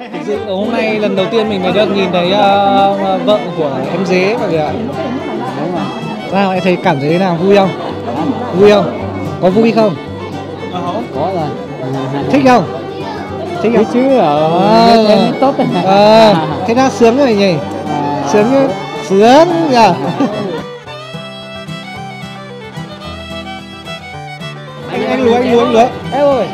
Thực sự hôm nay lần đầu tiên mình mới được nhìn thấy vợ của em dế và kìa. Sao em thấy cảm thấy thế nào, vui không? Vui không? Có vui không? Có rồi. Thích không? Thích không? Chứ em tốt. Thế đã sướng rồi nhỉ? Sướng, sướng kìa. Anh lúa, anh lúa, anh lúa. Em ơi,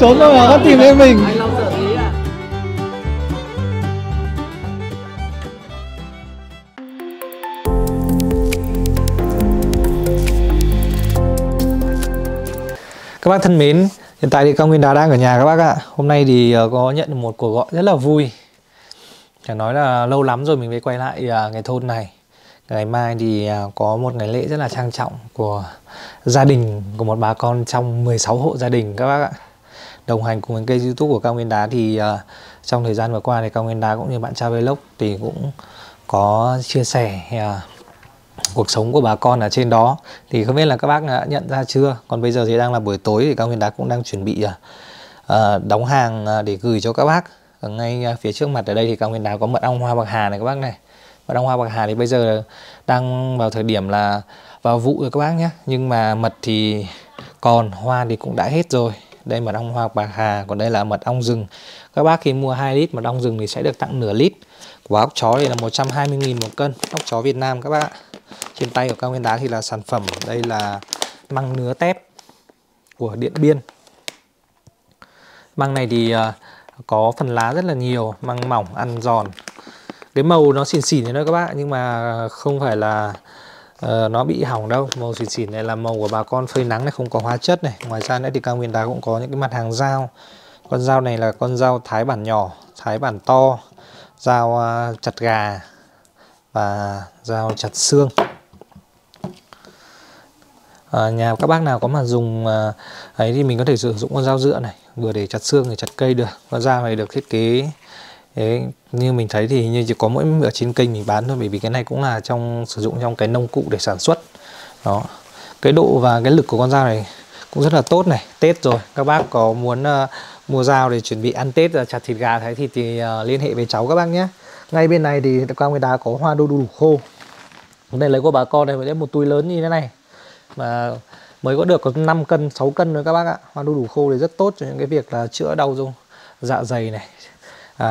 trốn đâu mà có tìm thấy mình. Các bác thân mến, hiện tại thì Cao Nguyên Đá đang ở nhà các bác ạ. Hôm nay thì có nhận được một cuộc gọi rất là vui. Chả nói là lâu lắm rồi mình mới quay lại cái thôn này. Ngày mai thì có một ngày lễ rất là trang trọng của gia đình, của một bà con trong 16 hộ gia đình các bác ạ. Đồng hành cùng với kênh YouTube của Cao Nguyên Đá thì trong thời gian vừa qua thì Cao Nguyên Đá cũng như bạn Chao Vlog thì cũng có chia sẻ cuộc sống của bà con ở trên đó. Thì không biết là các bác đã nhận ra chưa. Còn bây giờ thì đang là buổi tối thì Cao Nguyên Đá cũng đang chuẩn bị đóng hàng để gửi cho các bác. Ở ngay phía trước mặt ở đây thì Cao Nguyên Đá có mật ong hoa bạc hà này các bác này. Mật ong hoa bạc hà thì bây giờ đang vào thời điểm là vào vụ rồi các bác nhé. Nhưng mà mật thì còn, hoa thì cũng đã hết rồi. Đây mật ong hoa bạc hà, còn đây là mật ong rừng. Các bác khi mua 2 lít mật ong rừng thì sẽ được tặng nửa lít. Quả ốc chó thì là 120.000 một cân, ốc chó Việt Nam các bác ạ. Trên tay của Cao Nguyên Đá thì là sản phẩm, đây là măng nứa tép của Điện Biên. Măng này thì có phần lá rất là nhiều, măng mỏng, ăn giòn. Cái màu nó xỉn xỉn thế thôi các bác, nhưng mà không phải là nó bị hỏng đâu. Màu xỉn xỉn này là màu của bà con phơi nắng này, không có hóa chất này. Ngoài ra nữa thì Cao Nguyên Đá cũng có những cái mặt hàng dao. Con dao này là con dao thái bản nhỏ, thái bản to, dao chặt gà và dao chặt xương. Nhà các bác nào có mà dùng ấy thì mình có thể sử dụng con dao dựa này, vừa để chặt xương, để chặt cây được. Con dao này được thiết kế đấy, như mình thấy thì như chỉ có mỗi ở trên kênh mình bán thôi, bởi vì cái này cũng là trong sử dụng trong cái nông cụ để sản xuất đó. Cái độ và cái lực của con dao này cũng rất là tốt này. Tết rồi, các bác có muốn mua dao để chuẩn bị ăn Tết, chặt thịt gà thái thịt thì liên hệ với cháu các bác nhé. Ngay bên này thì Cao Nguyên Đá có hoa đu đủ khô. Đây lấy của bà con này, lấy một túi lớn như thế này mà mới có được có 5 cân 6 cân thôi các bác ạ. Hoa đu đủ khô thì rất tốt cho những cái việc là chữa đau rung dạ dày này,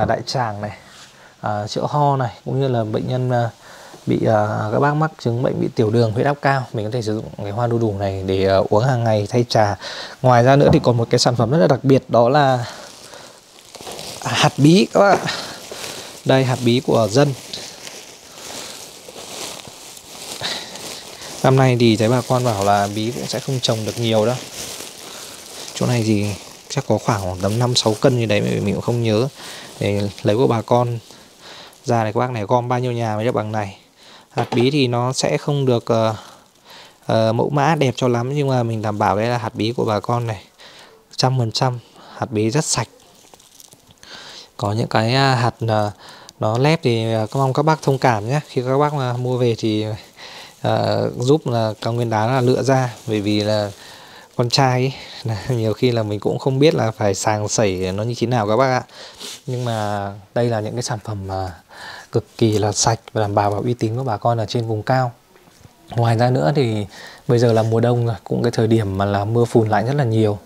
đại tràng này, chữa ho này, cũng như là bệnh nhân bị các bác mắc chứng bệnh bị tiểu đường, huyết áp cao, mình có thể sử dụng cái hoa đu đủ này để uống hàng ngày thay trà. Ngoài ra nữa thì còn một cái sản phẩm rất là đặc biệt, đó là hạt bí các bác ạ. Đây hạt bí của dân. Năm nay thì thấy bà con bảo là bí cũng sẽ không trồng được nhiều đâu. Chỗ này thì chắc có khoảng tầm 5-6 cân như đấy, mình cũng không nhớ. Để lấy của bà con ra này, các bác này gom bao nhiêu nhà mới được bằng này. Hạt bí thì nó sẽ không được mẫu mã đẹp cho lắm, nhưng mà mình đảm bảo đây là hạt bí của bà con này, 100% hạt bí rất sạch. Có những cái hạt nó lép thì mong các bác thông cảm nhé. Khi các bác mà mua về thì giúp là Cao Nguyên Đá là lựa ra, bởi vì là con trai ấy, nhiều khi là mình cũng không biết là phải sàng sẩy nó như thế nào các bác ạ. Nhưng mà đây là những cái sản phẩm mà cực kỳ là sạch và đảm bảo uy tín của bà con ở trên vùng cao. Ngoài ra nữa thì bây giờ là mùa đông rồi, cũng cái thời điểm mà là mưa phùn lạnh rất là nhiều.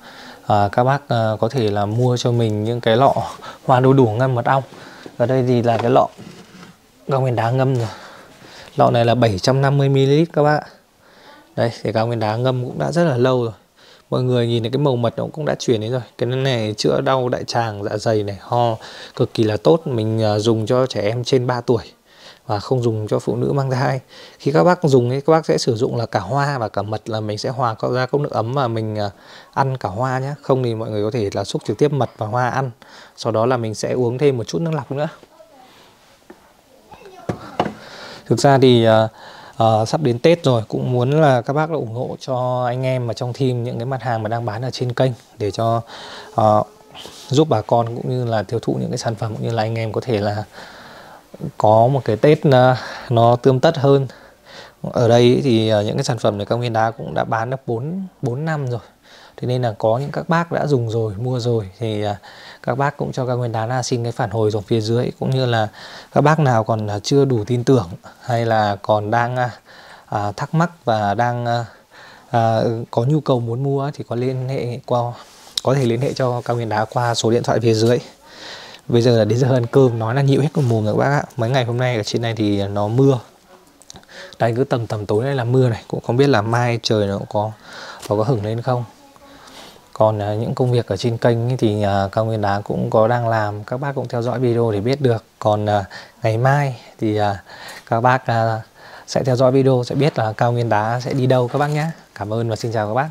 Các bác có thể là mua cho mình những cái lọ hoa đu đủ ngâm mật ong. Ở đây thì là cái lọ Cao Nguyên Đá ngâm rồi. Lọ này là 750 ml các bác ạ. Đây, thì Cao Nguyên Đá ngâm cũng đã rất là lâu rồi. Mọi người nhìn thấy cái màu mật nó cũng đã chuyển đến rồi. Cái này chữa đau đại tràng, dạ dày này, ho cực kỳ là tốt. Mình dùng cho trẻ em trên 3 tuổi. và không dùng cho phụ nữ mang thai. Khi các bác dùng ấy, các bác sẽ sử dụng là cả hoa và cả mật, là mình sẽ hòa ra cốc nước ấm và mình ăn cả hoa nhé. Không thì mọi người có thể là xúc trực tiếp mật và hoa ăn, sau đó là mình sẽ uống thêm một chút nước lọc nữa. Thực ra thì sắp đến Tết rồi, cũng muốn là các bác đã ủng hộ cho anh em mà trong team những cái mặt hàng mà đang bán ở trên kênh, để cho giúp bà con cũng như là tiêu thụ những cái sản phẩm, cũng như là anh em có thể là có một cái Tết nó tươm tất hơn. Ở đây thì những cái sản phẩm này Cao Nguyên Đá cũng đã bán được 4 năm rồi. Thế nên là có những các bác đã dùng rồi, mua rồi thì các bác cũng cho Cao Nguyên Đá là xin cái phản hồi ở phía dưới, cũng như là các bác nào còn chưa đủ tin tưởng hay là còn đang thắc mắc và đang có nhu cầu muốn mua thì có thể liên hệ cho Cao Nguyên Đá qua số điện thoại phía dưới. Bây giờ là đến giờ ăn cơm, nói là nhịu hết cả mồm rồi các bác ạ. Mấy ngày hôm nay ở trên này thì nó mưa. Đây cứ tầm tối này là mưa này, cũng không biết là mai trời nó có hửng lên không. Còn những công việc ở trên kênh thì Cao Nguyên Đá cũng có đang làm, các bác cũng theo dõi video để biết được. Còn ngày mai thì các bác sẽ theo dõi video, sẽ biết là Cao Nguyên Đá sẽ đi đâu các bác nhé. Cảm ơn và xin chào các bác.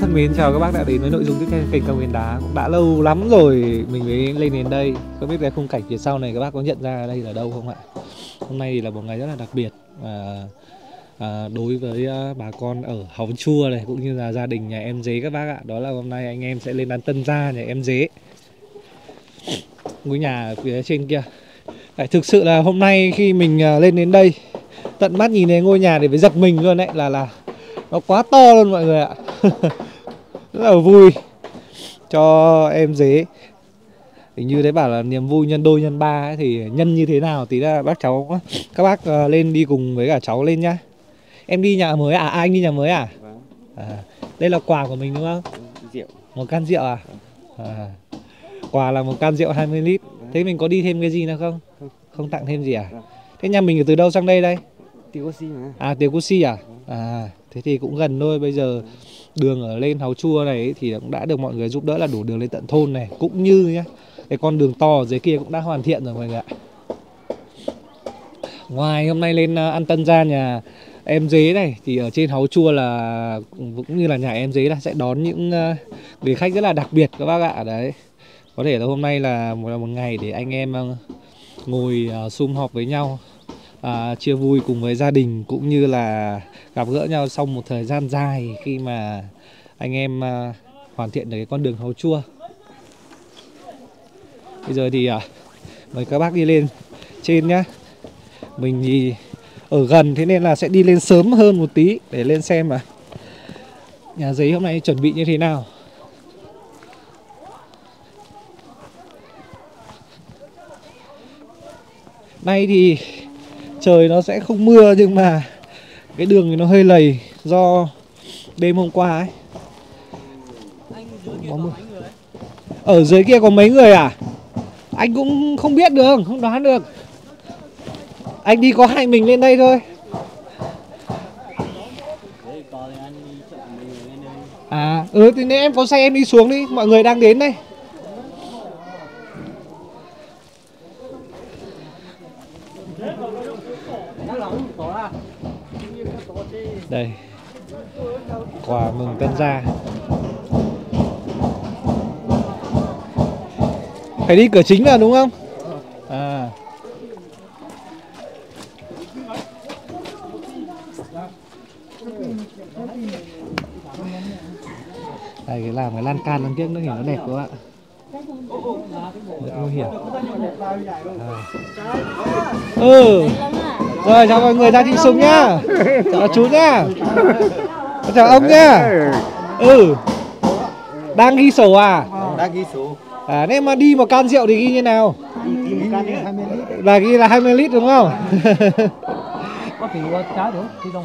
Thân mến, chào các bác đã đến với nội dung tiếp theo kênh Cao Nguyên Đá. Cũng đã lâu lắm rồi mình mới lên đến đây. Không biết cái khung cảnh phía sau này các bác có nhận ra đây là đâu không ạ? Hôm nay thì là một ngày rất là đặc biệt đối với bà con ở Hóng Chua này, cũng như là gia đình nhà em Dế các bác ạ. Đó là hôm nay anh em sẽ lên đán tân gia nhà em Dế, ngôi nhà ở phía trên kia. Đấy, thực sự là hôm nay khi mình lên đến đây, tận mắt nhìn thấy ngôi nhà để phải giật mình luôn đấy, là nó quá to luôn mọi người ạ. Rất là vui cho em Dế. Hình như đấy bảo là niềm vui nhân đôi nhân ba ấy, thì nhân như thế nào tí là bác cháu các bác lên đi cùng với cả cháu lên nhá. Em đi nhà mới à? Anh đi nhà mới à? Đây là quà của mình đúng không? Rượu. Một can rượu à? Quà là một can rượu 20 lít. Thế mình có đi thêm cái gì nữa không? Không tặng thêm gì à? Thế nhà mình từ đâu sang đây đây? Tiểu Cú Si mà. À Tiểu Cú Si à? À thế thì cũng gần thôi. Bây giờ đường ở lên Háo Chua này ấy, thì cũng đã được mọi người giúp đỡ là đủ đường lên tận thôn này, cũng như nhá cái con đường to ở dưới kia cũng đã hoàn thiện rồi mọi người ạ. Ngoài hôm nay lên ăn tân gia nhà em Dế này thì ở trên Háo Chua là cũng như là nhà em Dế là sẽ đón những người khách rất là đặc biệt các bác ạ. Đấy, có thể là hôm nay là một ngày để anh em ngồi sum họp với nhau, chia vui cùng với gia đình, cũng như là gặp gỡ nhau sau một thời gian dài khi mà anh em hoàn thiện được cái con đường Háo Chua. Bây giờ thì mời các bác đi lên trên nhá. Mình thì ở gần thế nên là sẽ đi lên sớm hơn một tí để lên xem mà nhà Dế hôm nay chuẩn bị như thế nào. Nay thì trời nó sẽ không mưa, nhưng mà cái đường thì nó hơi lầy do đêm hôm qua ấy. Anh có mưa. Ở dưới kia có mấy người à? Anh cũng không biết được, không đoán được. Anh đi có hai mình lên đây thôi. À, thì nếu em có xe em đi xuống đi, mọi người đang đến đây. Đây, quà mừng tân gia. Phải đi cửa chính là đúng không? À. Đây, cái làm cái lan can đằng kia nó nhìn nó đẹp quá ạ. Nguy hiểm. Ừ. Rồi chào mọi người ra Trịnh Sùng nhá. Chào chú nhá. Chào ông nhá. Ừ. Đang ghi sổ à? Đang ghi sổ. À, nếu mà đi một can rượu thì ghi như nào? Là ghi là 20 lít đúng không? Có thể trái được đi đâu.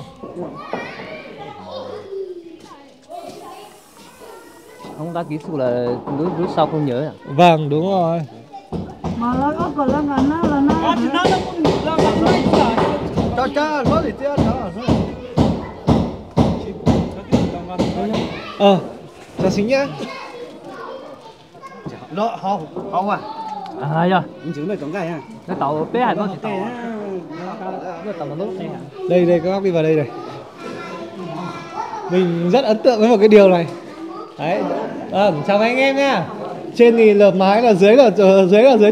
Ông đã ký số là lứa sau không nhớ à? Vâng đúng rồi. Mà nó có còn là nó cho cha nó thì chết đó. Ờ, cho xính nhá. Đó, không à? À rồi. Chứng này còn cái à? Nó tàu bé hay nó tàu. Nó tàu nó này. Đây đây các bác đi vào đây này. Mình rất ấn tượng với một cái điều này. Đấy. À, chào anh em nha. Trên thì lợp mái là dưới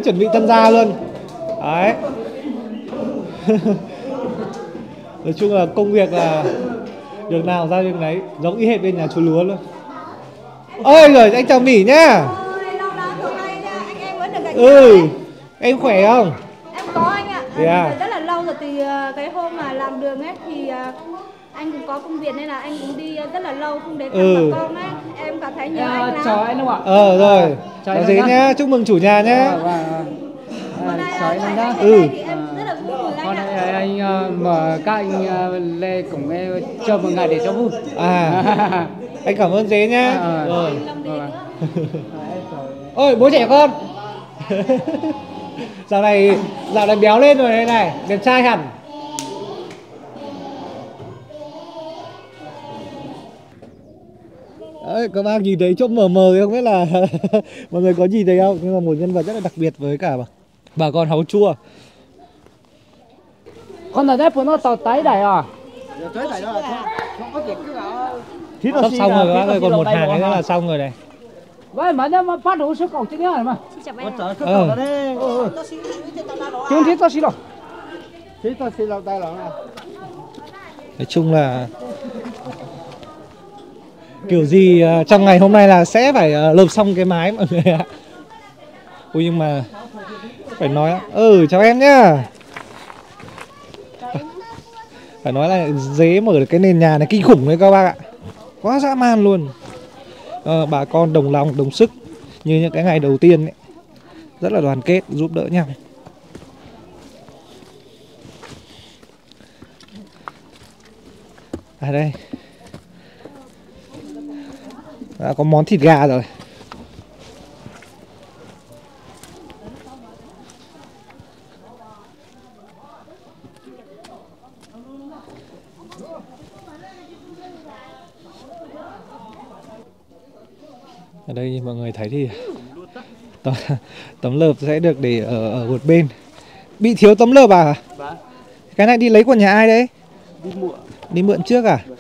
chuẩn bị tân gia luôn. Đấy. Nói chung là công việc là đường nào ra đường đấy, giống y hệt bên nhà chú Lúa luôn. Ôi rồi anh chào Mỷ nhá. Ừ. Em khỏe không? Em có anh ạ. Rất là lâu rồi thì cái hôm mà làm đường ấy thì anh cũng có công việc nên là anh cũng đi rất là lâu không đến thăm bà con ấy. Em cảm thấy nhớ anh lắm. Chào anh đúng không ạ? Rồi. Chào anh nhá. Chúc mừng chủ nhà nhá. Chào anh nhá. Em rất là vui mừng anh ạ. Anh mở các anh lê cùng em chờ một ngày để cho vui. À. Anh cảm ơn dế nhá. Rồi. Ôi bố trẻ con. Dạo này béo lên rồi đây này, đẹp trai hẳn. Đấy, các bác nhìn thấy chỗ mờ mờ không biết là mọi người có nhìn thấy không, nhưng mà một nhân vật rất là đặc biệt với cả bà con Háu Chua. Con ở đây của nó tàu tái đẩy à? Tái đẩy đó là không có việc cứ bảo. Sắp xong rồi các bác, còn một hàng nữa là xong rồi này. Vậy mà nó phát đủ số cầu chứ nhá mà. Chúng thiết tao xin đâu. Thiết tao xin đâu tay lắm. Nói chung là kiểu gì trong ngày hôm nay là sẽ phải lợp xong cái mái mọi người ạ. Ui nhưng mà phải nói chào em nhá. Phải nói là dế mở được cái nền nhà này kinh khủng đấy các bác ạ. Quá dã man luôn. Bà con đồng lòng, đồng sức như những cái ngày đầu tiên ấy. Rất là đoàn kết, giúp đỡ nhau. À đây đã có món thịt gà rồi. Ở đây như mọi người thấy thì tấm lợp sẽ được để ở một bên. Bị thiếu tấm lợp à? Vâng. Cái này đi lấy của nhà ai đấy? Đi mượn. Đi mượn trước à? Vâng.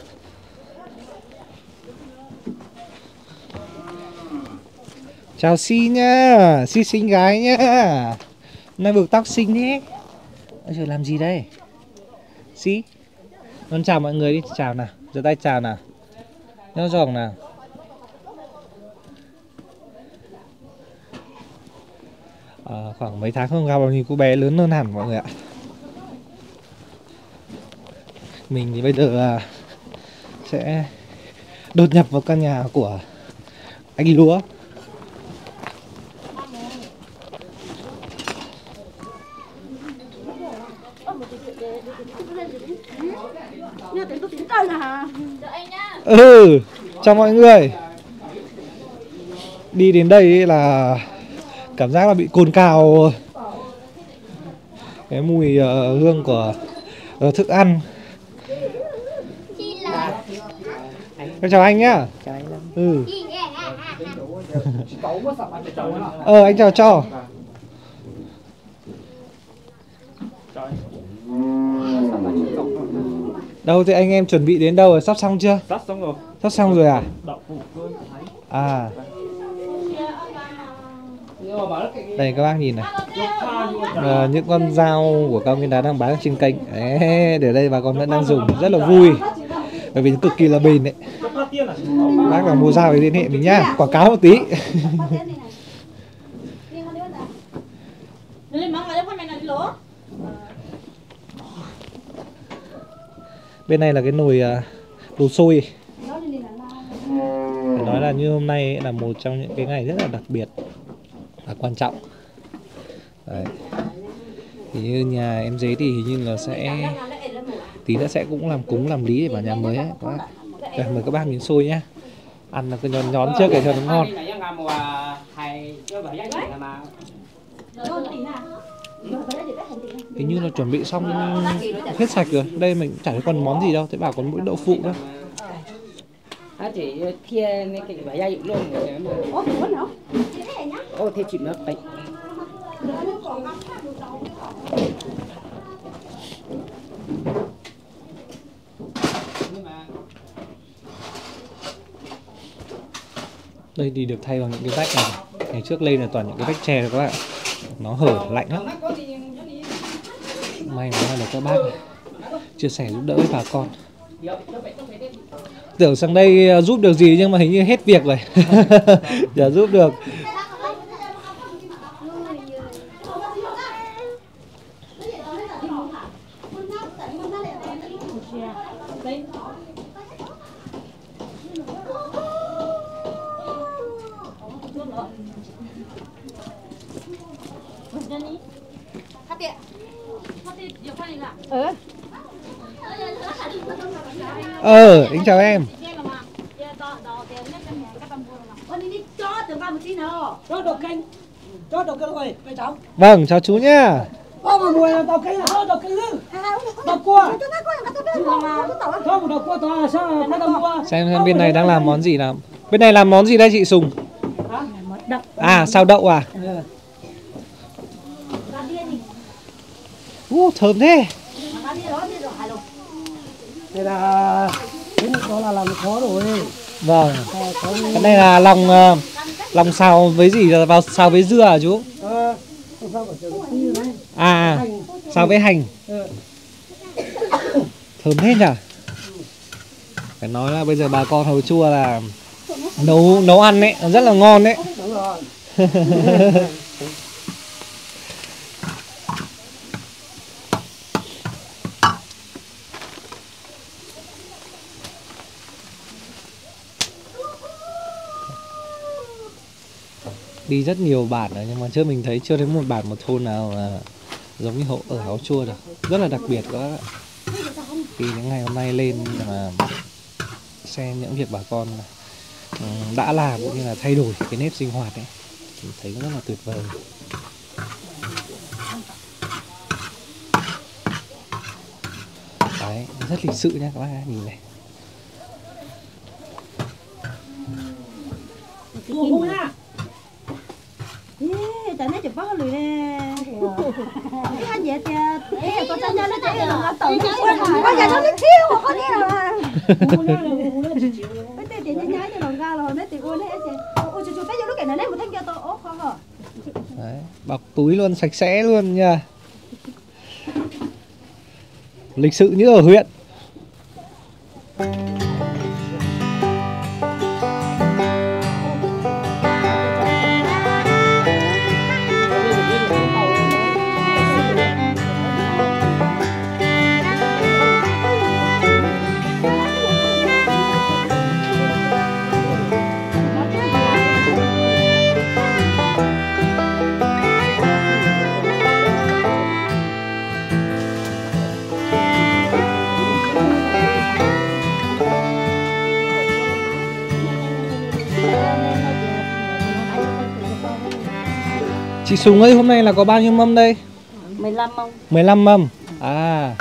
Chào Si nhá, Si xinh gái nhá. Nay buộc tóc xinh thế. Ôi trời làm gì đây? Si. Con chào mọi người đi, chào nào. Giơ tay chào nào. Nhó giòn nào. Khoảng mấy tháng không gặp thì cô bé lớn hơn hẳn mọi người ạ. Mình thì bây giờ là sẽ đột nhập vào căn nhà của anh Lúa. Chào mọi người. Đi đến đây là cảm giác là bị cồn cào cái mùi hương của thức ăn. Chào anh nhá. Chào anh. Ừ. Anh chào Cho. Đâu thì anh em chuẩn bị đến đâu rồi, sắp xong chưa? Sắp xong rồi. Sắp xong rồi à? À. Đây các bác nhìn này, những con dao của Cao Nguyên Đá đang bán trên kênh. Để đây bà con vẫn đang dùng, rất là vui. Bởi vì cực kỳ là bền đấy. Bác là mua dao thì liên hệ mình nhá, quảng cáo một tí. Bên này là cái nồi đồ xôi. Phải nói là như hôm nay là một trong những cái ngày rất là đặc biệt và quan trọng. Đấy. Thì như nhà em giấy thì hình như là sẽ tí nữa sẽ cũng làm cúng làm lý để vào nhà mới ấy. Các bác. Đây, mời các bác miếng xôi nhá. Ăn là cứ nhón nhón trước để cho nó ngon. Hình như là chuẩn bị xong hết sạch rồi. Đây mình chả có còn món gì đâu, thế bảo còn mỗi đậu phụ thôi. Đây thì được thay bằng những cái vách này. Ngày trước lên là toàn những cái vách tre rồi các bạn. Nó hở lạnh lắm. May mắn là các bác chia sẻ giúp đỡ với bà con. Tưởng sang đây giúp được gì nhưng mà hình như hết việc rồi. Giờ giúp được. Anh chào em. Vâng, chào chú nhá. Xem bên này đang làm món gì nào. Bên này làm món gì đây chị Sùng? À, sao đậu à? Thơm thế. Đây là đó là lòng khó rồi. Vâng. Cái này là lòng xào với gì, vào xào với dưa à chú? À, xào với hành. Thơm hết nhỉ? Phải nói là bây giờ bà con hồi chua là nấu ăn đấy, rất là ngon đấy. Đi rất nhiều bản rồi nhưng mà trước mình thấy chưa thấy một bản một thôn nào giống như hộ ở Háo Chua được. Rất là đặc biệt các bạn. Thì những ngày hôm nay lên mà xem những việc bà con đã làm cũng như là thay đổi cái nếp sinh hoạt ấy, mình thấy rất là tuyệt vời. Đấy, rất lịch sự nha các bạn, nhìn này. Đấy, bọc túi luôn, sạch sẽ luôn nha. Lịch sự như ở huyện. Chị Sùng ơi, hôm nay là có bao nhiêu mâm đây? 15 mâm. 15 mâm. À.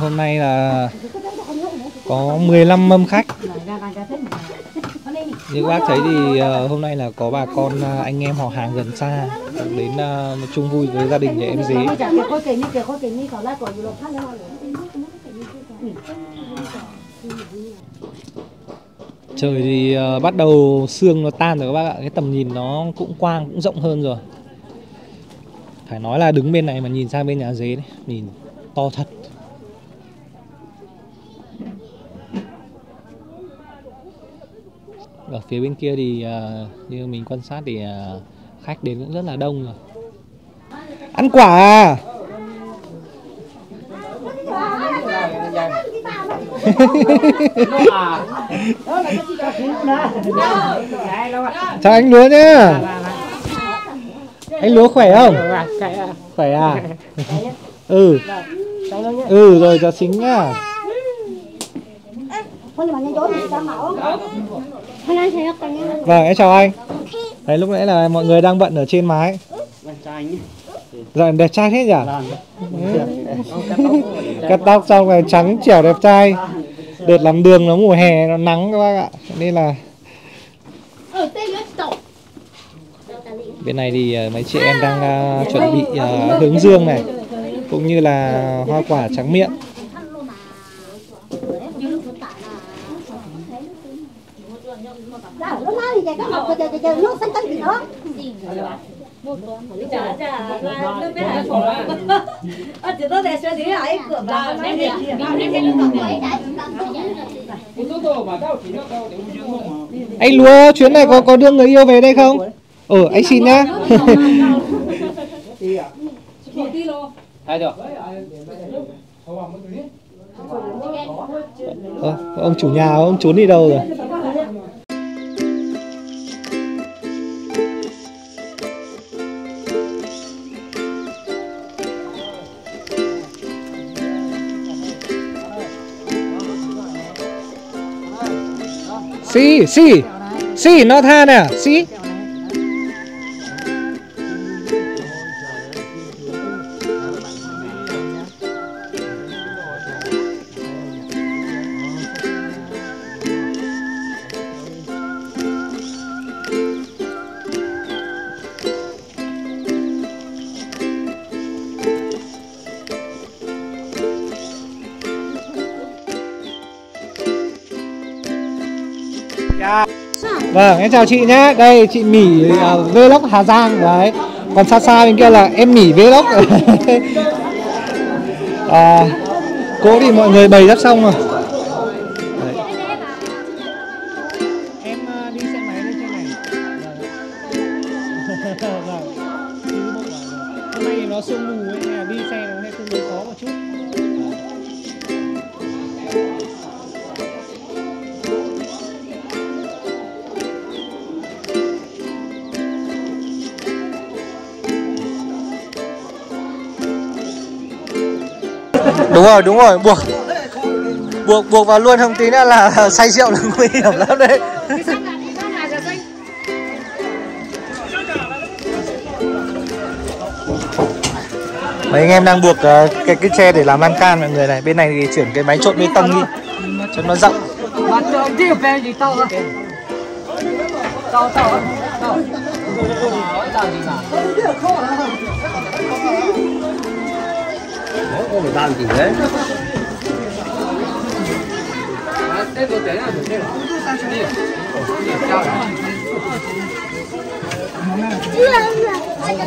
Hôm nay là có 15 mâm khách. Như bác thấy thì hôm nay là có bà con anh em họ hàng gần xa đến chung vui với gia đình nhà em dí. Trời thì bắt đầu sương nó tan rồi các bác ạ. Cái tầm nhìn nó cũng quang, cũng rộng hơn rồi. Phải nói là đứng bên này mà nhìn sang bên nhà dế đấy, nhìn to thật. Ở phía bên kia thì như mình quan sát thì khách đến cũng rất là đông rồi. Ăn quả à? Chào anh Lúa nhá. Anh Lúa khỏe không? Khỏe à? Ừ. Ừ rồi, chào Xính nhá. Vâng, em chào anh. Đấy, lúc nãy là mọi người đang bận ở trên mái. Dạ, đẹp trai thế nhỉ? Cắt tóc xong rồi trắng trẻo đẹp trai. Đợt làm đường nó mùa hè nó nắng các bác ạ, nên là bên này thì mấy chị em đang chuẩn bị hướng dương này, cũng như là hoa quả trắng miệng. Anh Lúa, chuyến này có đưa người yêu về đây không? Ừ, anh xin nhá. Ông chủ nhà ông trốn đi đâu rồi? Xì, xì, xì, nó tha nè, xì. Vâng, em chào chị nhé. Đây chị Mỷ Vlog Hà Giang đấy. Còn xa xa bên kia là em Mỷ Vlog. Cố thì mọi người bày dắt xong rồi. Em đi xe máy lên trên này. Hôm nay nó sương mù ấy, đi xe nó tương đối khó một chút. Đúng rồi, buộc vào luôn không tí nữa là say rượu là nguy hiểm lắm đấy. Mấy anh em đang buộc cái tre để làm lan can mọi người này. Bên này thì chuyển cái máy trộn bê tông đi cho nó rộng.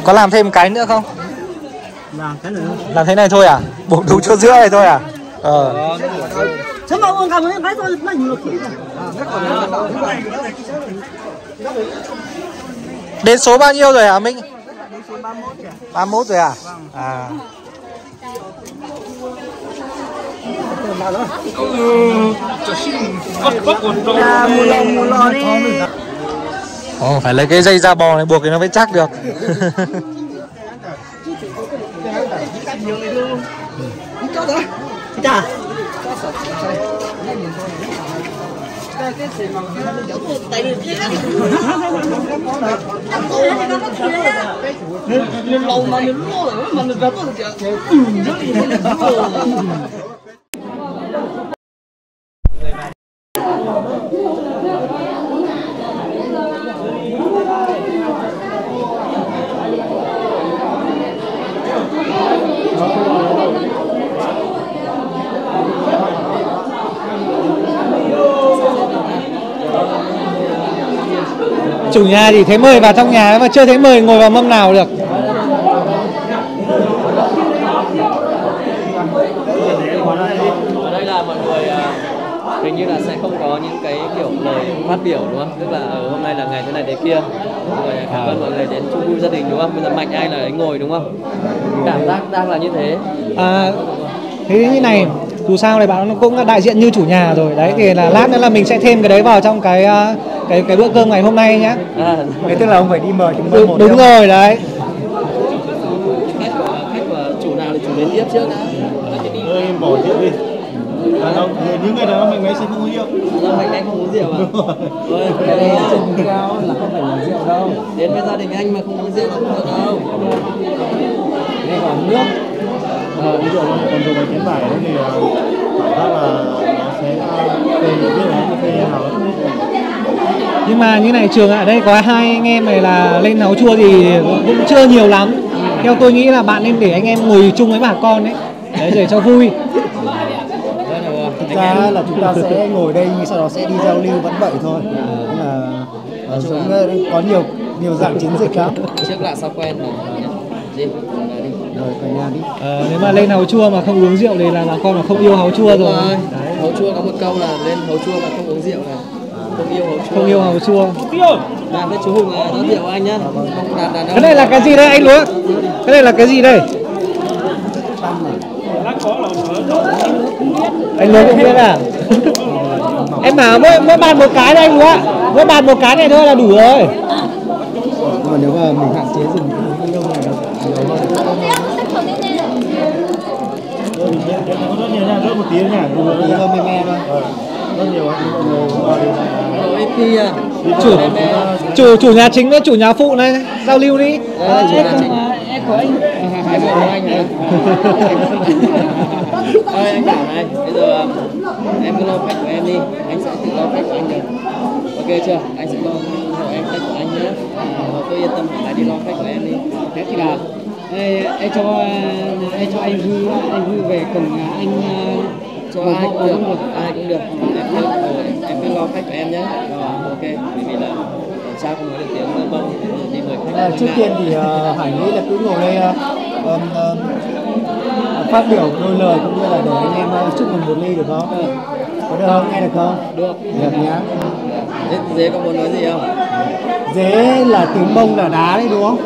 Có làm thêm cái nữa không? Làm cái nữa. Làm thế này thôi à? Buộc đúng chỗ giữa này thôi à? Ờ. Đến số bao nhiêu rồi hả Minh? 31 rồi à? À. Ồ, phải lấy cái dây da bò này buộc thì nó mới chắc được. Chủ nhà thì thấy mời vào trong nhà, mà chưa thấy mời ngồi vào mâm nào được. Ở đây là mọi người hình như là sẽ không có những cái kiểu lời phát biểu đúng không? Tức là hôm nay là ngày thế này thế kia. Rồi cảm ơn mọi người đến chung vui gia đình đúng không? Bây giờ mạnh ai là đến ngồi đúng không? Cảm giác đang là như thế. À, thế như này. Dù sao này bạn cũng đại diện như chủ nhà rồi đấy, thì là lát nữa là mình sẽ thêm cái đấy vào trong cái bữa cơm ngày hôm nay nhá. À, thế tức là ông phải đi mời chúng tôi một đúng rồi đấy. Khách của chủ nào thì chủ đến tiếp trước đã. Em bỏ rượu đi. Đàn ông những người đàn ông mạnh mẽ sẽ không uống rượu. Mạnh mẽ không uống rượu à? Rồi. Trên cao là không phải uống rượu đâu. Đến với gia đình anh mà không uống rượu không được đâu. Đây là nước. Ví dụ còn dùng cái chén vải đấy thì cảm giác là nó sẽ nhưng mà như này Trường ạ, ở đây có hai anh em này là lên nấu chua thì cũng chưa nhiều lắm. Theo tôi nghĩ là bạn nên để anh em ngồi chung với bà con đấy, đấy để cho vui. Thực ra là chúng ta sẽ ngồi đây nhưng sau đó sẽ đi giao lưu vẫn vậy thôi. Là chúng có nhiều dạng chiến dịch lắm. Trước lạ sau quen rồi. Rồi, cả nhà đi. Nếu mà lên hàu chua mà không uống rượu thì là bà con mà không yêu hàu chua. Đúng rồi. Hàu chua có một câu là lên hàu chua mà không uống rượu này. Không yêu hàu chua. Không yêu hàu chua. Làm với chú Hùng là nó rượu anh nhá. Cái này là cái gì đây anh Lúa? Cái này là cái gì đây? Anh Lúa cũng biết à? Em mà mỗi bàn một cái đây anh Lúa ạ. Mỗi bàn một cái này thôi là đủ rồi. Nhưng mà nếu mà mình hạn chế dùng cái đông này một tí nha, chủ nhà chính với chủ nhà phụ này giao lưu đi. Anh bảo này, bây giờ em cứ lo khách của em đi, anh sẽ tự lo khách của anh được. Ok chưa? Anh sẽ lo hộ em khách của anh nhé. Tôi yên tâm là đi lo khách của em đi. Thế thì là em cho anh Huy về cùng anh cho ai cũng được em cứ lo khách của em nhé. Ok, vì là sao không có được tiếng nữa bông đi mời khách. Trước tiên thì Hải nghĩ là cứ ngồi đây phát biểu đôi lời cũng như là để anh em chúc mừng một ly được không? Có được không? Nghe được không? Được nhá. Dế có muốn nói gì không? Dế là tiếng Mông là đá đấy đúng không?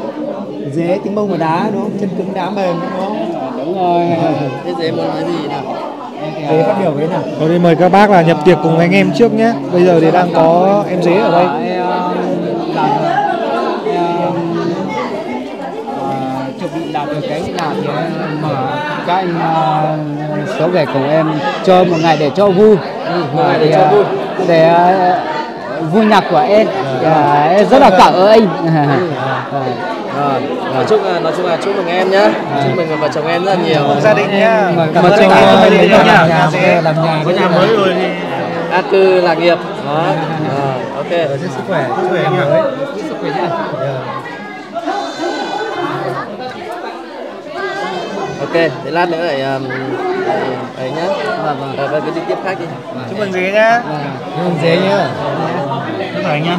Dế tiếng Mông là đá đúng không? Chân cứng đá mềm đúng không? Đúng rồi. Thế dế muốn nói gì nào? Dế phát biểu cái nào? Rồi thì mời các bác là nhập tiệc cùng anh em trước nhé. Bây giờ thì đang có em dế ở đây. Chuẩn bị làm được cái nào thì mở các anh số về cùng em chơi một ngày để cho vui. Một ngày để cho vui. Để vui nhạc của em. Em rất là cảm ơn anh. Nói chung là chúc mừng em nhé. Chúc mừng vợ chồng em rất là nhiều. Gia đình nhá. Cảm ơn cả nhà sẽ làm nhà có nhà mới rồi thì an cư lạc nghiệp. Đó. Ok. Sức khỏe anh ạ. Sức khỏe nhá. Ok, để lát nữa lại ấy nhá. Và cứ đi tiếp khách đi. Chúc mừng dế nhá. Chúc mừng dế nhá. Chúc mừng nhá.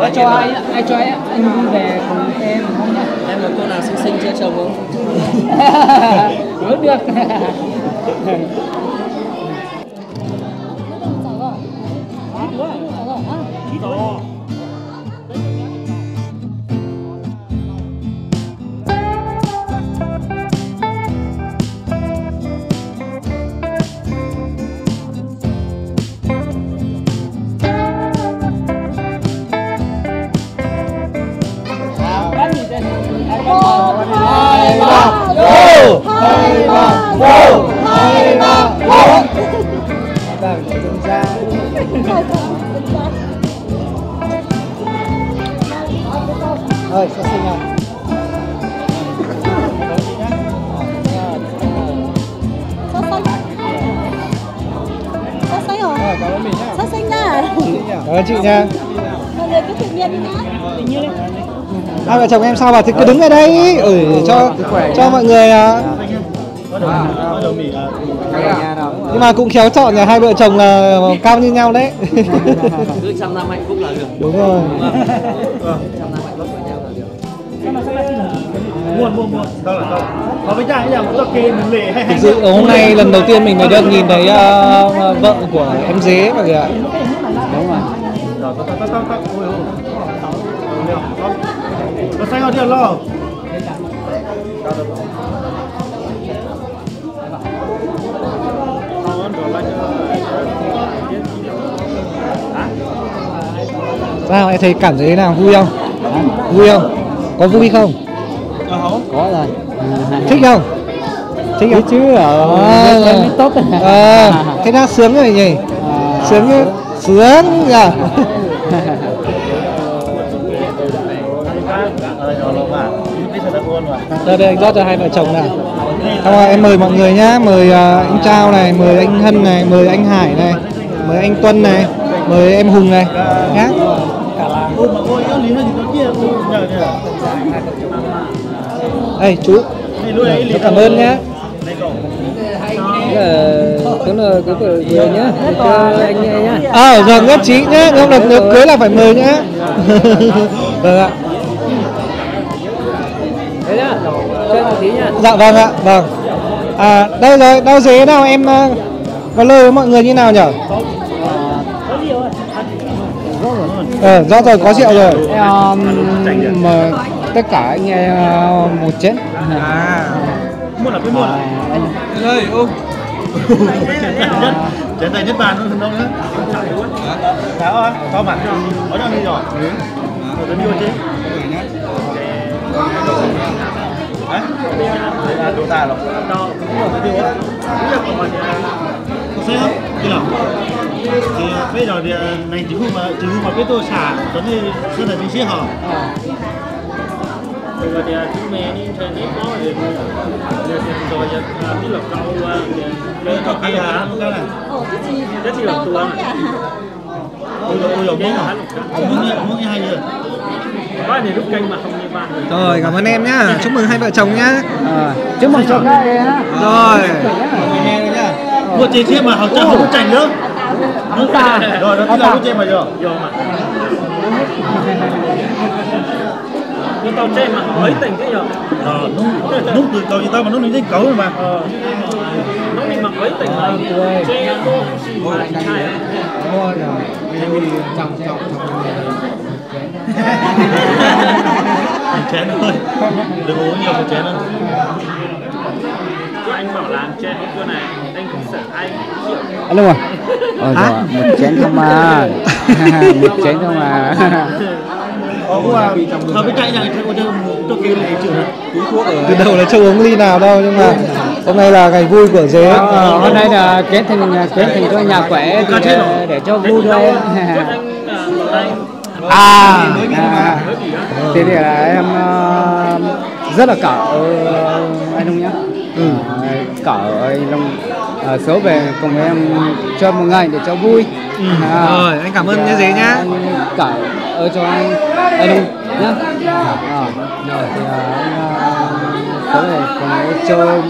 Anh Huy về cùng em không nhá. Em là cô nào xinh xinh chưa chồng không? Cũng được. Hai ba, bốn. Ơi, sao xinh à? Sao xinh rồi? Sao xinh nha? Cảm ơn chị nha. Mọi người cứ tự nhiên đi nhá. Tự nhiên đi. Hai vợ chồng em sao bà thì cứ đứng ở đây cho mọi người. Nhưng mà cũng khéo chọn nhà hai vợ chồng là cao như nhau đấy. Cứ trăm năm hạnh phúc là được. Đúng rồi. Trăm năm hạnh phúc với nhau là được. Buồn. Có với trai nhà cũng kê mình lệ hay. Thực sự hôm nay lần đầu tiên mình mới được nhìn thấy vợ của em dế mà kìa. Đúng rồi. Nó xanh hơn điện lo. Sao em thấy cảm thấy thế nào, vui không? À, vui không? Có vui không? Có rồi. Thích không? Thích không? Chứ mới tốt. Thế đã sướng rồi nhỉ? Sướng chứ? Sướng à? Đây anh rót cho hai vợ chồng này. Thôi em mời mọi người nhá, mời anh Chao này, mời anh Hân này, mời anh Hải này, mời anh Tuân này, mời em Hùng này nhá. Ê chú, cảm ơn nhá. Cưới nhá. Anh nhá. Giờ nhất trí nhá, không được cưới là phải mời nhá. Vâng ạ. Dạ vâng ạ, vâng. À đây rồi, đau dế nào em có lời với mọi người như nào nhở? Rõ rồi, có rượu rồi. Mời tất cả anh em một chén. Muốn là muốn. Anh ơi, ôm. Chén tay nhất bàn luôn đâu nữa. Tháo á, có mặt không? Có đang đi rồi. Rồi đi chứ. Đấy, đồ ta rồi. Đâu, đúng rồi. Có xe không? Đi nào. Thì bây giờ thì ngành chỉ hưu mà biết tôi xả, tấn thì rất là chính xếp hả? Bây giờ thì chúng mẹ đi trên đấy có thì rồi biết là câu lên có cái hả? Cái này. Rất là tuồng. Tôi lộn đấy hả? Muốn hay rồi. Rồi, cảm ơn em nhá. Chúc mừng hai vợ chồng nhá. Chúc mừng chồng. Rồi. Mua chế thêm mà học chắc không chảnh nữa. Rồi, nó thích là mua chế mà rồi. Nhưng tao chế mà mấy tỉnh thế nhờ. Nút từ cầu như tao mà nút đến cấu rồi mà. Nó mình mặc mấy tỉnh là chế cô cũng xì mà lại chai á. Thôi rồi, chồng chén thôi, đừng uống nhiều một chén thôi. Anh bảo là chén cái này, anh cũng sợ anh. Anh đúng rồi. Một chén không mà, một chén không mà. Không biết chạy này, tôi kêu lại chửi. Từ đầu là chưa uống ly nào đâu nhưng mà hôm nay là ngày vui của dế. Hôm nay là kết thành cho nhà khỏe để cho vui thôi. Thế thì là em rất là cỡ anh Long nhá, cỡ anh Long số về cùng với em cho một ngày để cho vui. Rồi anh cảm ơn như thế nhá, cỡ cho anh Long nhá. Rồi thì anh số về cùng với chơi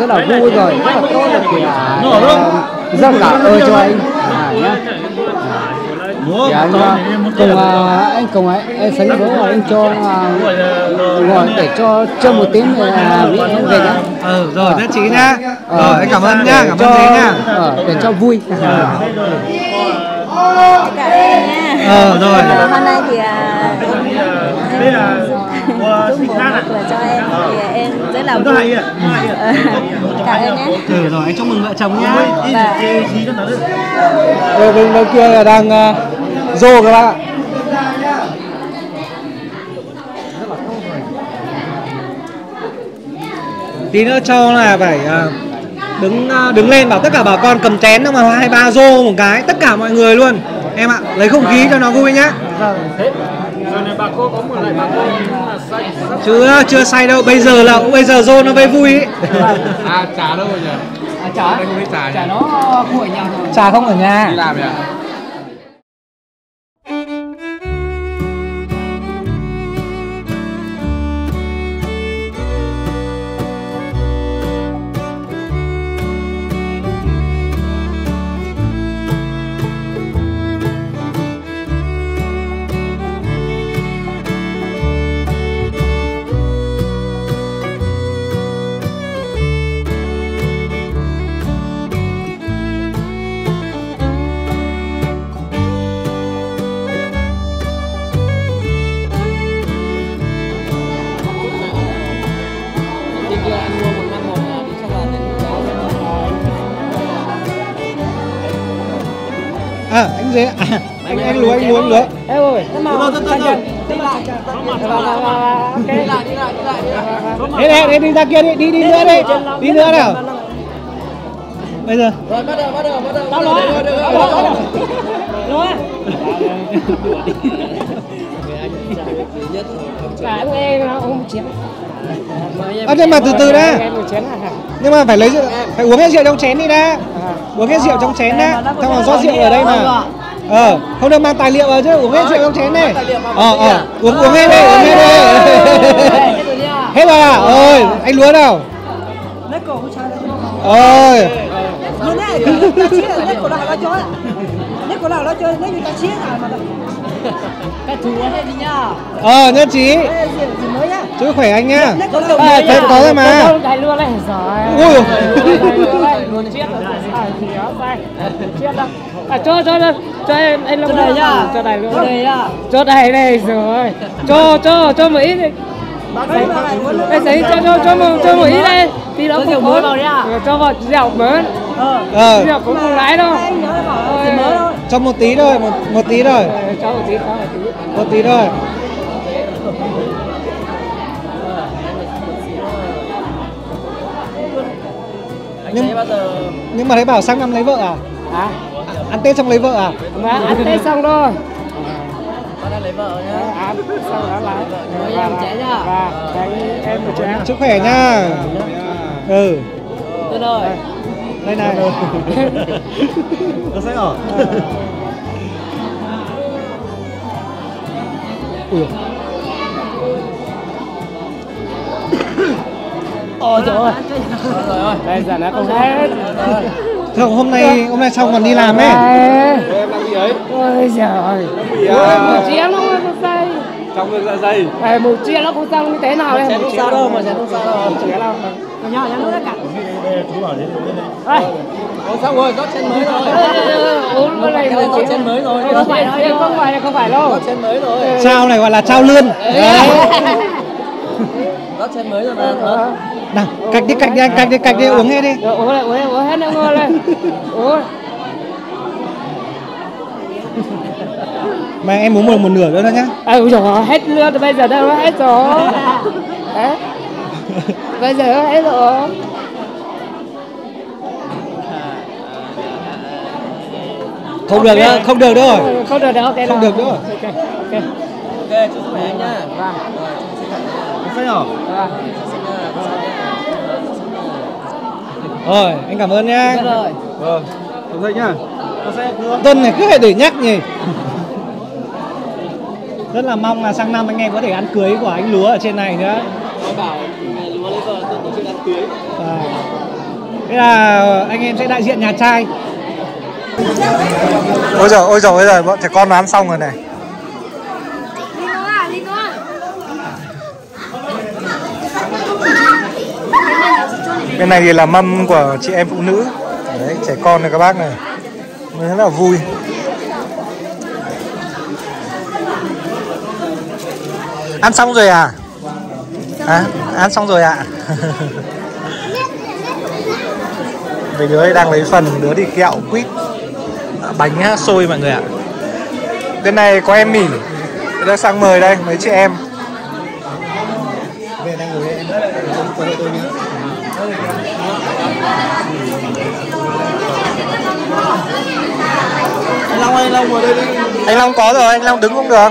rất là vui rồi, rất là tốt rồi thì là rất là cảm ơn cho anh nhá. Thì anh cùng anh sánh với anh cho ngồi để cho một tiếng mỹ em về nhá. Rồi nhất trí nhá. Anh cảm ơn nhá, cảm ơn thế nhá. Để cho vui. Rồi. Hôm nay thì chúc mừng của cho em thì em rất là vui. Cảm ơn nhé. Rồi anh chúc mừng vợ chồng nhá. Bên kia là đang rô các bạn ạ. Tí nữa cho là phải đứng lên bảo tất cả bà con cầm chén mà 2-3 rô một cái, tất cả mọi người luôn em ạ, lấy không khí cho nó vui nhá. Chưa say đâu, bây giờ là rô nó mới vui ấy. À trà đâu rồi nhỉ? À, trà nó không ở nhà rồi. Trà không ở nhà. Đi làm nhỉ? À, anh dễ à, anh lúa lúa. Ê ơi, đi ra kia đi, đi nữa đi. Đi nữa nào. Bây giờ. Rồi bắt đầu. Tao lúa. Lúa. À, nhưng mà từ từ đã. Nhưng mà phải lấy phải uống hết rượu trong chén đi đã. Uống hết rượu trong chén đã. Tao còn rót rượu ở đây mà. Không được mang tài liệu vào chứ, uống hết rượu trong chén này. Uống hết đi, uống hết đi. Hết rồi à? Ôi, anh lúa nào? Ôi. Nhất trí. Chú khỏe anh nhá. Thế có rồi mà. Ui. Cho đầy này rồi. Cho một ít đi. Cái giấy cho một ít đây. Tí nó cũng có. Cho vào dẻo mớn. Dẻo cũng không lái đâu. Cho một tí thôi, một tí thôi. Cho một tí thôi. Nhưng mà thấy bảo sang năm lấy vợ à? À? Ăn Tết xong lấy vợ à? Mà ăn Tết xong thôi. Con lấy vợ nhá. Ăn xong đã lái. Em trẻ nhá. Em một trẻ. Chúc khỏe nhá. Ừ. Tôi rồi. Đây này. Nó sẽ ở. Ủa. Ôi trời ơi. Bây giờ nó không hết. Thường hôm nay xong còn đi làm ấy. Em làm gì ấy? Ôi giời. Một chén nó không say. Trong được dạ dày. Một chén nó không xong như thế nào em. Chén không sao đâu, chén không sao đâu. Chén đâu. Còn nhỏ nhắn nữa cả. Chú bảo đến bên đây. Xong rồi, rót chén mới rồi. Uống cái này rót chén mới rồi. Không phải đâu. Rót chén mới rồi. Chao này gọi là chao lươn. Rót chén mới rồi mà. Nào, cạch đi, uống hết đi. Uống hết, uống lên. Uống. Mà em uống một nửa nữa thôi nhá. Ôi giời ơi, hết luôn, bây giờ đâu hết rồi. Bây giờ hết rồi. Không được nữa, không được đâu. Không được đâu, không được đâu. Ok, chúc khỏe anh nhá. Rồi, anh cảm ơn nhá. Vâng, cảm ơn nhá. Tuần này cứ phải để nhắc nhỉ. Rất là mong là sang năm anh em có thể ăn cưới của anh lúa ở trên này nữa. Bảo ngày lúa lấy vợ tôi tổ chức ăn cưới. Thế là anh em sẽ đại diện nhà trai. Ôi giời, bọn trẻ con nó ăn xong rồi này. Bên này thì là mâm của chị em phụ nữ. Đấy, trẻ con này các bác này. Rất là vui. Ăn xong rồi à? À, ăn xong rồi ạ. Mấy đứa đang lấy phần, đứa thì kẹo, quýt, bánh xôi mọi người ạ. Bên này có em Mỉ đang sang mời đây, mấy chị em. anh Long ngồi đây đi. Anh Long có rồi, anh Long đứng cũng được.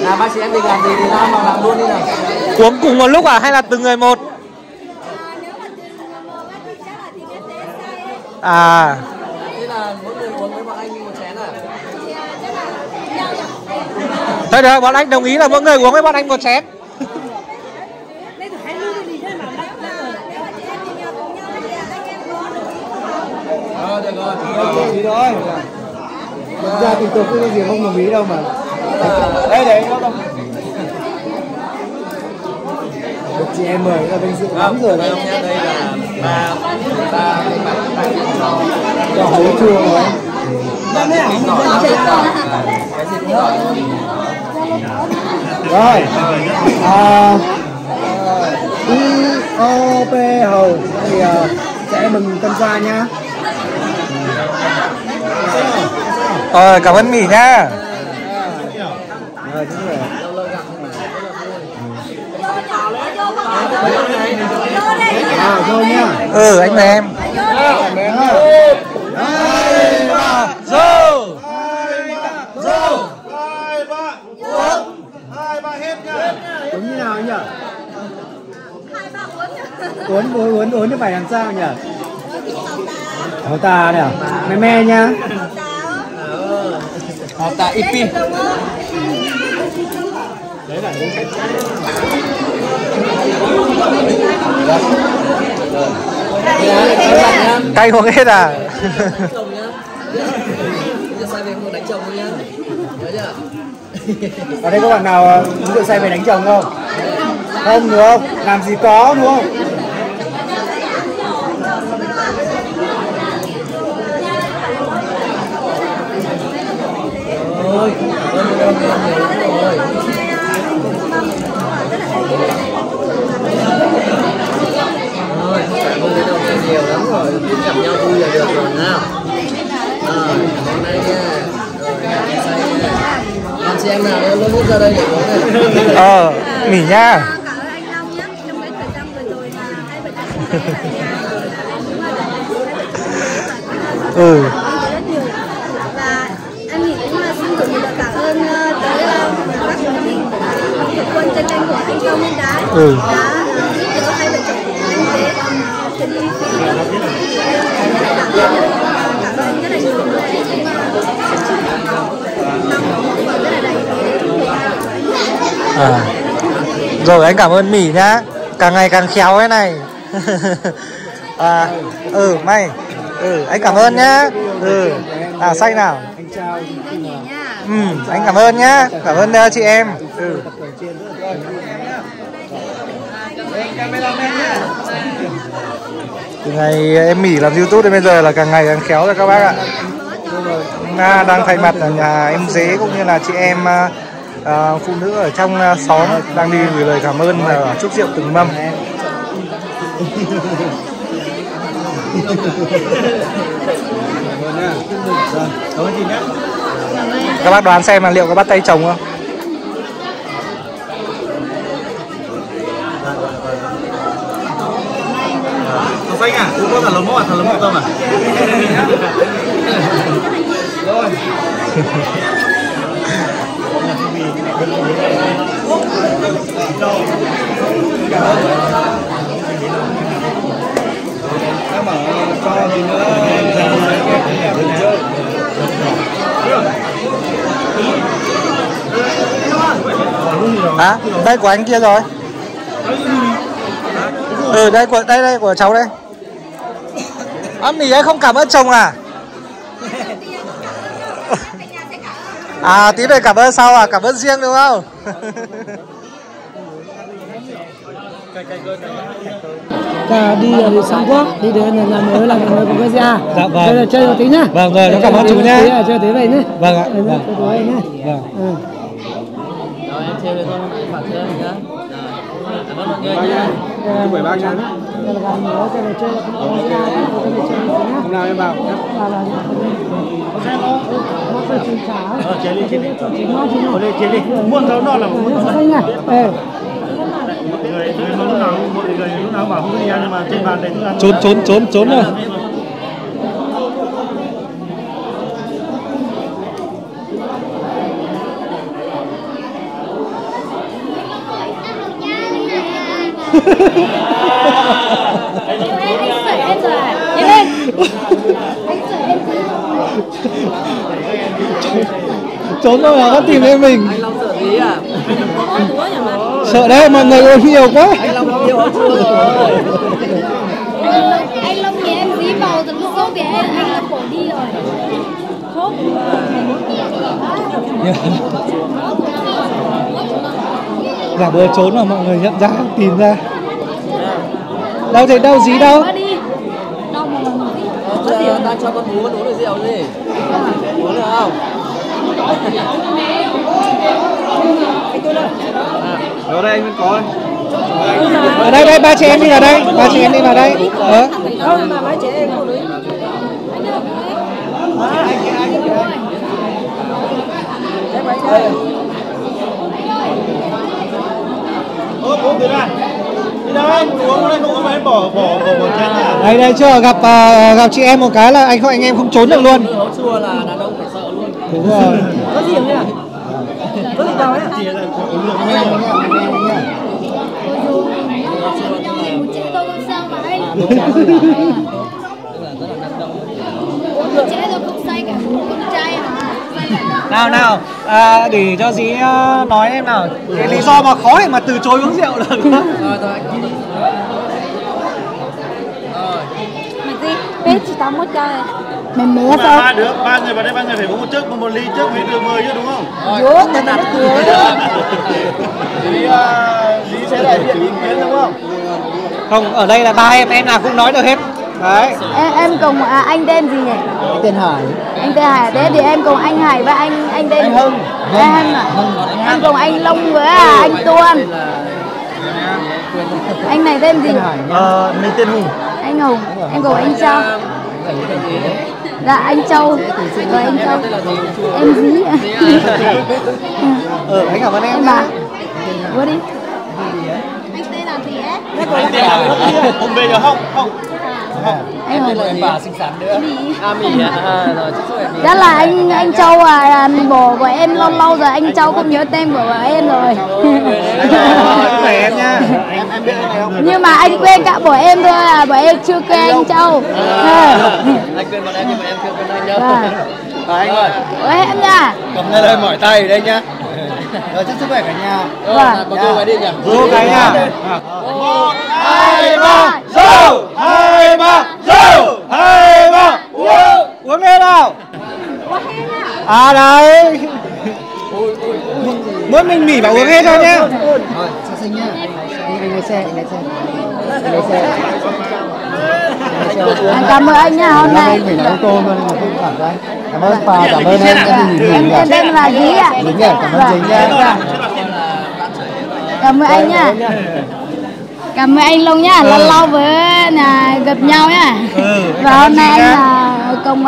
Là bác sĩ em định làm gì thì làm luôn đi nào. Cuốn cùng một lúc à hay là từng người một? À. Thế là mỗi người uống với bọn anh một chén à? Thôi được, bọn anh đồng ý là mỗi người uống với bọn anh một chén. Được rồi, được rồi. Thực ra thì tôi cũng không gì không đồng ý đâu mà. Đây đấy, không. Được chị em mời là vinh dự lắm rồi đấy. Đây là ba cái mặt này cho hấu chua rồi. Đang thế ảnh rồi. Rồi. IOP Hầu thì sẽ mừng tân gia nhá. Rồi, cảm ơn Mỷ nha. Ừ, anh mời em. Uống như nào nhỉ? Uống như phải làm sao nhỉ? Hậu ta này à? Me nha. Hậu ta IP. Đấy là những cái. Cay không hết à? Ở đây có bạn nào uống rượu say về đánh chồng không? Không đúng không? Làm gì có đúng không? Ôi, nhiều lắm rồi, biết gặp nhau vui là được rồi nào. Hôm nay nha, chị em nào luôn hút ra đây để uống. Mỉ nha. Cảm ơn anh Long nhé, trong cái thời gian vừa rồi là hai vợ chồng nhà. Rồi anh cảm ơn Mỷ nhá, càng ngày càng khéo thế này. Anh cảm ơn nhá. Say nào. Anh cảm ơn nhá, cảm ơn chị em. Từ ngày em Mỷ làm YouTube đến bây giờ là càng ngày càng khéo rồi các bác ạ. Nga đang thay mặt nhà em dế cũng như là chị em phụ nữ ở trong xóm đang đi gửi lời cảm ơn và chúc rượu từng mâm. Các bác đoán xem là liệu có bắt tay chồng không? Xanh à, cũng có thằng lồng mốc tâm à. Rồi. Hả? Đây của anh kia rồi. Đây của cháu đây. Mỉ ấy không cảm ơn chồng à? Tí về cảm ơn sau à? Cảm ơn riêng đúng không? Đi Trung Quốc, đi đến làm mới của quốc gia. Dạ vâng. Chơi chơi một tí nhá. Vâng rồi, cảm ơn chú nhá. Chơi tí vậy nhá. Vâng ạ. Vâng. rồi em xem được không? Em phạt thêm nhá. Rồi, cảm ơn mọi người nha. Chúc buổi bác nhá. Hôm nào em vào nhá. Chế đi, chế đi. Chế đi. Muộn cháu nó là muộn cháu. Lúc nào bảo không đi ra nhưng mà trên bàn đấy trốn rồi. Trốn rồi mà có tìm thấy mình. Anh Long sợ gì à? Sợ đấy, mọi người ơi nhiều quá. Anh Long nhiều quá rồi. Anh Long thì em dí vào từ lúc sốt thì anh Long bỏ đi rồi. Khóc. Giả bừa trốn mà mọi người nhận ra, tìm ra. Đâu thấy đâu dí đâu? Đâu mà mình đang cho con bú uống được rượu gì? Uống được không? Ở đây anh vẫn có. Ở đây ba chị em đi vào đây, ba chị em đi vào đây. Đây đây chưa gặp chị em một cái là anh em không trốn được luôn. Đúng rồi. Có gì không nhỉ? Có gì đâu ấy ạ? Nào nào, để cho dí nói em nào. Cái lý do mà khó để mà từ chối uống rượu được. Mày gì? Bé chỉ tao một chai này. Mày mé sao? Ba đứa, ba người vào đây, ba người phải uống trước, một ly trước mới được 10 chứ đúng không? Rồi, tất cả được rồi. Dí sẽ đại diện ý kiến đúng không? Không, ở đây là ba em nào cũng nói được hết. Đấy. Em cùng anh tên gì nhỉ? Tên Hải. Anh tên Hải thế thì em cùng anh Hải và anh tên anh Hưng. Anh Hưng à? Em cùng anh Long với anh Tuân. Anh này tên gì? Mình tên Hùng. Anh Hùng. Em cùng anh Châu. Dạ anh Châu. Rồi anh Châu. Em dí. Anh cảm ơn em bà. Uống đi. Anh tên là gì ấy? Anh tên là Hùng về được không? Không. Em tên là em bà xinh xắn nữa. À Mì à. Rất là anh Châu à, bồ của em lâu rồi anh Châu không nhớ tên của em rồi. Khỏe em nha. Nhưng mà anh quên cả bọn em thôi à, bọn em chưa quên anh Châu. Anh quên bọn em nhưng mà em chưa quên anh đâu. Anh ơi. Ôi em nha. Cầm lên đây mỏi tay đây nhá. Rồi chúc sức khỏe cả nhà. Vâng. Cô cô phải đi nhỉ. Cô cái nha. 1 2 3 rượu, 2 3 rượu, 2 3 uống lên nào. À đấy. Mỗi mình Mỉ bảo uống hết thôi nhá. Rồi, xin xin nhá. Anh lái xe, anh lái xe. Anh lái xe. Anh cảm ơn anh nha hôm nay. Mình nấu cơm luôn mà không cảm thấy. Cảm ơn bà, cảm ơn em đã nhìn. Em tên là gì ạ? Dính nhỉ, cảm ơn Dính nha. Cảm ơn anh nha. Cảm ơn anh Long nhá, lâu lâu với gặp nhau nhá. Và hôm nay anh là cùng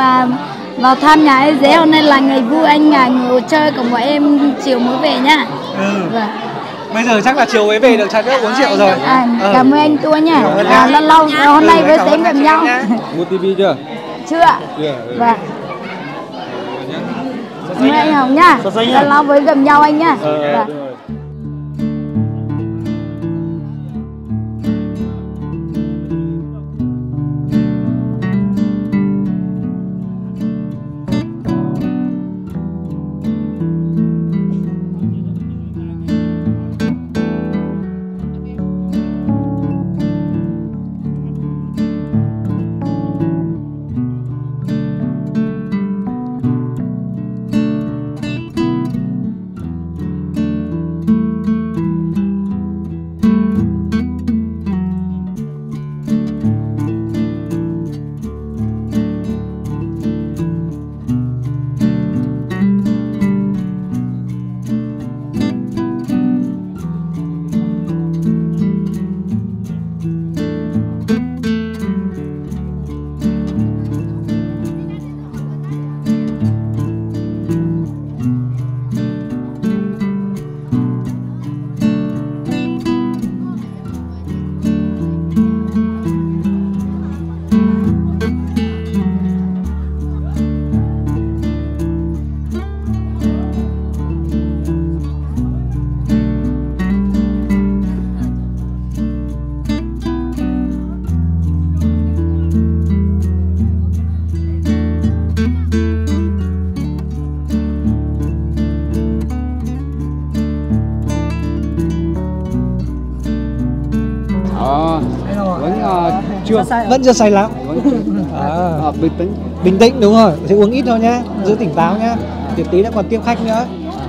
vào thăm nhà em dễ, hôm nay là ngày vui anh là ngồi chơi cùng bọn em chiều mới về nhá. Bây giờ chắc là chiều mới về được chai nước uống rượu rồi. Cảm ơn anh Tua nhá. Lâu lâu hôm nay với tính gặp nhau. Mua tivi chưa? Chưa ạ. Vâng. Cảm ơn anh Hồng nhá. Lâu lâu với gặp nhau anh nhá. vẫn chưa say lắm. Bình tĩnh đúng rồi, thì uống ít thôi nhá, giữ tỉnh táo nhá. Tiệc tí đã còn tiếp khách nữa.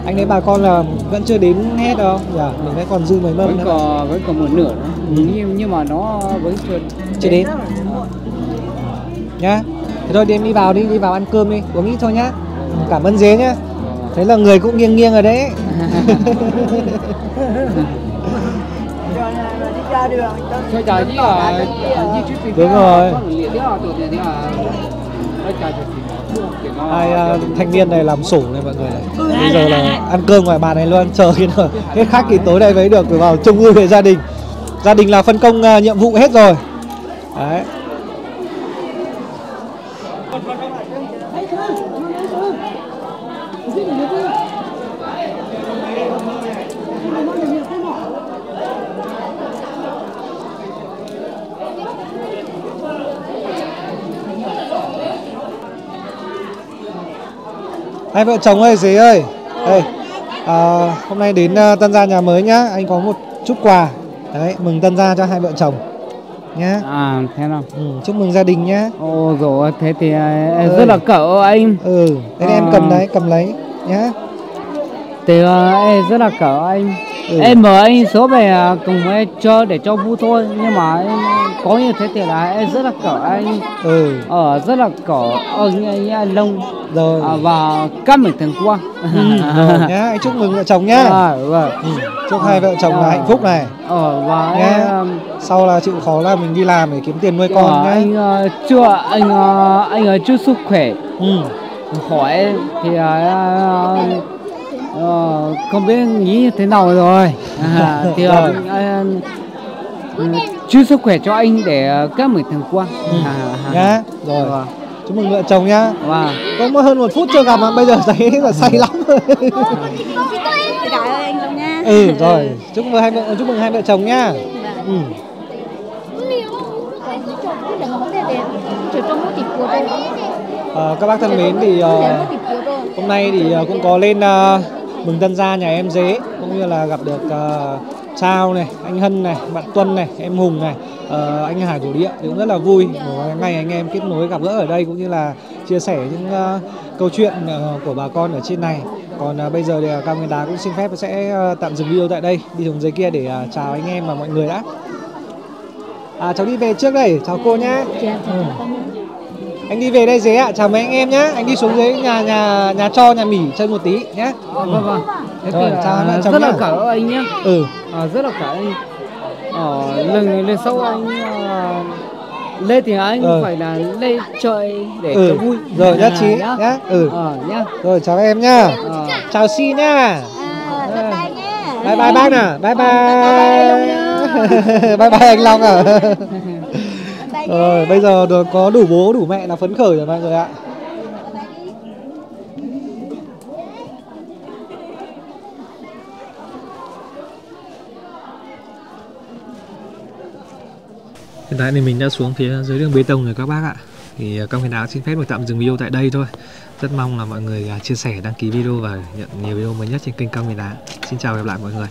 Anh đấy bà con là vẫn chưa đến hết đâu. Dạ, mình vẫn còn dư mấy mâm nữa. Vẫn còn một nửa nữa. Nhưng mà nó vẫn chưa đến. Nhá. Thế thôi, đi em đi vào ăn cơm đi, uống ít thôi nhá. Cảm ơn dế nhá. Thế là người cũng nghiêng nghiêng rồi đấy. Đúng rồi. Hai thanh niên này làm sổ này mọi người này. Bây giờ là ăn cơm ngoài bàn này luôn, chờ khi nào hết khách thì tối nay mới được vào chung vui về gia đình. Gia đình là phân công nhiệm vụ hết rồi. Đấy. Hai vợ chồng ơi, dế ơi, đây, hôm nay đến tân gia nhà mới nhá, anh có một chút quà, đấy, mừng tân gia cho hai vợ chồng, nhá. À, thế nào? Ừ, chúc mừng gia đình nhá. Ồ, rồi thế thì rất là cậu anh. Ừ, thế em cầm đấy, cầm lấy, nhá. Thì rất là cậu anh. Ừ. Em mời anh số về cùng em chơi để cho vui thôi, nhưng mà em có như thế thì là em rất là cỡ anh. Ừ. Rất là cỡ anh Long. Rồi. Và các mình thường qua. Nhá, anh chúc mừng vợ chồng nhá. Chúc hai vợ chồng là hạnh phúc này. Và em, sau là chịu khó là mình đi làm để kiếm tiền nuôi con nhá. Anh anh chúc sức khỏe. Ừ. Hỏi thì không biết nghĩ thế nào rồi. Thì chúc sức khỏe cho anh để các mình thường qua. Nhá. Rồi. Chúc mừng vợ chồng nhá. Có mới hơn 1 phút chưa gặp mà bây giờ thấy là say lắm. Cảm ơn anh Long nha. Ừ rồi. Chúc mừng hai vợ chồng nhá. Ừ. Các bác thân mến thì hôm nay thì cũng có lên mừng tân gia nhà em dế, cũng như là gặp được Chao này, anh Hân này, bạn Tuân này, em Hùng này, anh Hải Thổ Địa thì cũng rất là vui ngày anh em kết nối gặp gỡ ở đây, cũng như là chia sẻ những câu chuyện của bà con ở trên này. Còn bây giờ thì Cao Nguyên Đá cũng xin phép sẽ tạm dừng video tại đây, đi xuống dưới kia để chào anh em và mọi người đã. Cháu đi về trước đây, chào cô nhá. Anh đi về đây dế ạ, chào mấy anh em nhá. Anh đi xuống dưới nhà cho nhà Mỷ chơi một tí nhá. Vâng. Rồi, chào rất là cảm ơn anh nhá. Ừ. Rất là cảm ơn. Lần sau anh lên thì anh phải là lên chơi để cho vui. Rồi nhất trí nhá. Nhá. Rồi chào em nhá. Chào Si nhá. Bye bye bác nè. Bye bye. Bye bye anh Long ạ. Rồi, bây giờ được có đủ bố đủ mẹ là phấn khởi rồi mọi người ạ. Hiện tại thì mình đã xuống phía dưới đường bê tông rồi các bác ạ. Thì Cao Nguyên Đá xin phép được tạm dừng video tại đây thôi. Rất mong là mọi người chia sẻ, đăng ký video và nhận nhiều video mới nhất trên kênh Cao Nguyên Đá. Xin chào và hẹn gặp lại mọi người.